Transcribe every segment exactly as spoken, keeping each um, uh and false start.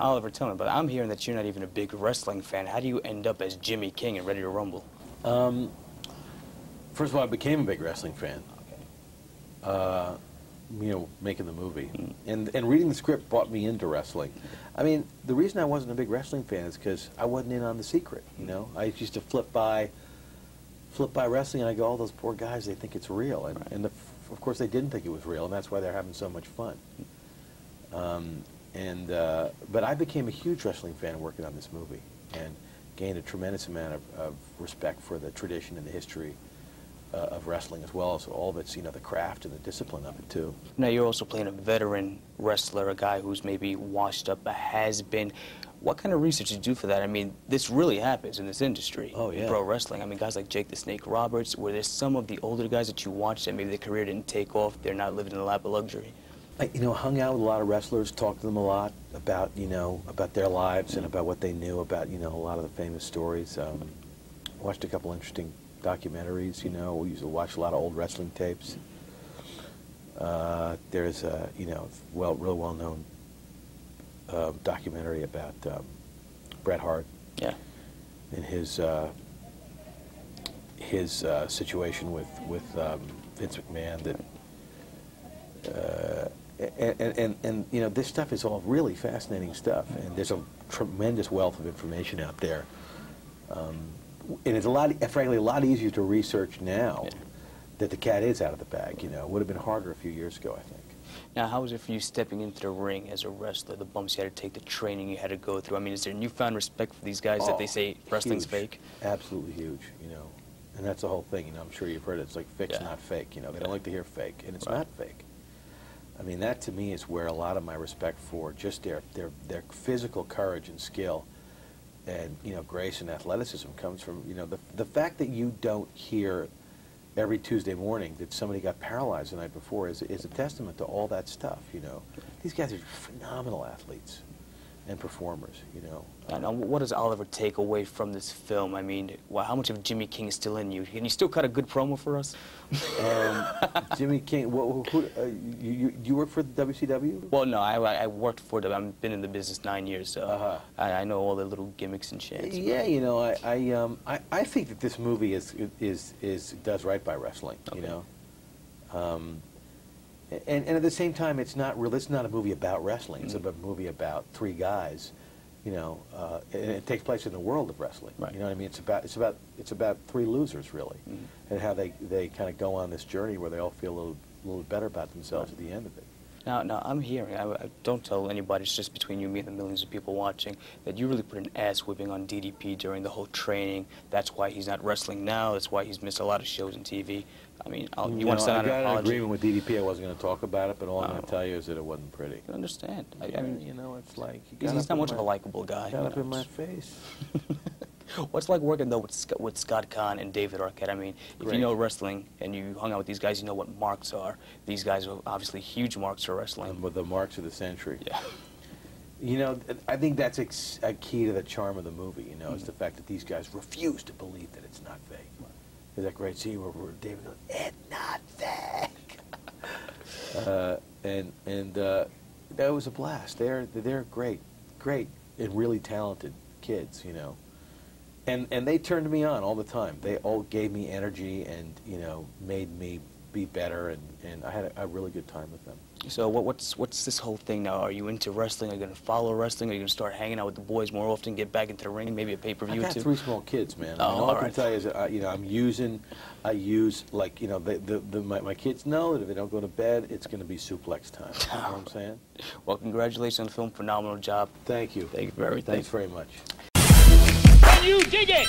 Oliver Tillman, but I'm hearing that you're not even a big wrestling fan. How do you end up as Jimmy King and Ready to Rumble? Um, first of all, I became a big wrestling fan. Okay. Uh, you know, making the movie. Mm. And, and reading the script brought me into wrestling. I mean, the reason I wasn't a big wrestling fan is because I wasn't in on The Secret, you know? I used to flip by, flip by wrestling, and I go, oh, those poor guys, they think it's real. And, right. and the, of course, they didn't think it was real, and that's why they're having so much fun. Um, and, uh, but I became a huge wrestling fan working on this movie, and gained a tremendous amount of, of respect for the tradition and the history Uh, of wrestling, as well as all of its, you know, the craft and the discipline of it, too. Now, you're also playing a veteran wrestler, a guy who's maybe washed up, a has-been. What kind of research did you do for that? I mean, this really happens in this industry, oh, yeah. in pro wrestling. I mean, guys like Jake the Snake Roberts, were there some of the older guys that you watched that maybe their career didn't take off, they're not living in a lap of luxury? I, you know, hung out with a lot of wrestlers, talked to them a lot about, you know, about their lives and about what they knew about, you know, a lot of the famous stories. Um, watched a couple interesting documentaries, you know. We used to watch a lot of old wrestling tapes. Uh, there's a, you know, well, real well-known uh, documentary about um, Bret Hart, yeah, and his uh, his uh, situation with with um, Vince McMahon. That uh, and, and, and and you know, this stuff is all really fascinating stuff, and there's a tremendous wealth of information out there. Um, And it's a lot, frankly, a lot easier to research now yeah. that the cat is out of the bag, you know. It would have been harder a few years ago, I think. Now, how was it for you stepping into the ring as a wrestler, the bumps you had to take, the training you had to go through? I mean, is there a newfound respect for these guys oh, that they say wrestling's huge. fake? Absolutely huge, you know. And that's the whole thing, you know. I'm sure you've heard it. It's like, fix, yeah. not fake, you know. They don't like to hear fake, and it's right. not fake. I mean, that to me is where a lot of my respect for just their, their, their physical courage and skill and, you know, grace and athleticism comes from, you know, the, the fact that you don't hear every Tuesday morning that somebody got paralyzed the night before is, is a testament to all that stuff, you know. These guys are phenomenal athletes and performers, you know. And uh, what does Oliver take away from this film? I mean, well, how much of Jimmy King is still in you? Can you still cut a good promo for us? um, Jimmy King, well, who, uh, you, you, you work for the W C W? Well, no, I, I worked for them. I've been in the business nine years, so uh-huh. I, I know all the little gimmicks and shit. Yeah, you know, I, I, um, I, I think that this movie is, is, is, does right by wrestling, okay. you know. Um, And, and at the same time, it's not real. It's not a movie about wrestling. It's mm-hmm. a movie about three guys, you know. Uh, and it takes place in the world of wrestling. Right. You know what I mean? It's about it's about it's about three losers really, mm-hmm. and how they they kind of go on this journey where they all feel a little little better about themselves right. at the end of it. Now, now I'm hearing. I, I don't tell anybody. It's just between you and me and the millions of people watching that you really put an ass whipping on D D P during the whole training. That's why he's not wrestling now. That's why he's missed a lot of shows and T V. I mean, I'll, you, you want know, to sound I got an, an agreement with D D P. I wasn't going to talk about it, but all I'm going to tell you is that it wasn't pretty. I understand. I, I mean, you know, it's like you he's not much my, of a likable guy. Got up in my face. What's like working though with Scott, with Scott Kahn and David Arquette? I mean, Great. if you know wrestling and you hung out with these guys, you know what marks are. These guys are obviously huge marks for wrestling. Um, but the marks of the century. Yeah. You know, I think that's ex a key to the charm of the movie. You know, mm-hmm. is the fact that these guys refuse to believe that it's not fake. Is that great scene where, where David goes, "It's not fake," uh, and and uh, that was a blast. They're they're great, great and really talented kids, you know, and and they turned me on all the time. They all gave me energy and you know made me be better, and and I had a, a really good time with them. So what, what's what's this whole thing now? Are you into wrestling? Are you going to follow wrestling? Are you going to start hanging out with the boys more often? Get back into the ring? Maybe a pay-per-view. I got too? three small kids, man. Oh, I mean, all, all I can right. tell you is, that I, you know, I'm using, I use like you know, the the, the my, my kids know that if they don't go to bed, it's going to be suplex time. You know what I'm saying? Well, congratulations on the film. Phenomenal job. Thank you. Thank you for everything. Thanks very much. Can you dig it?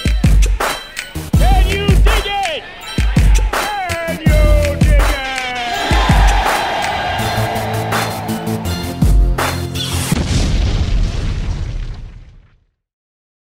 Can you dig it?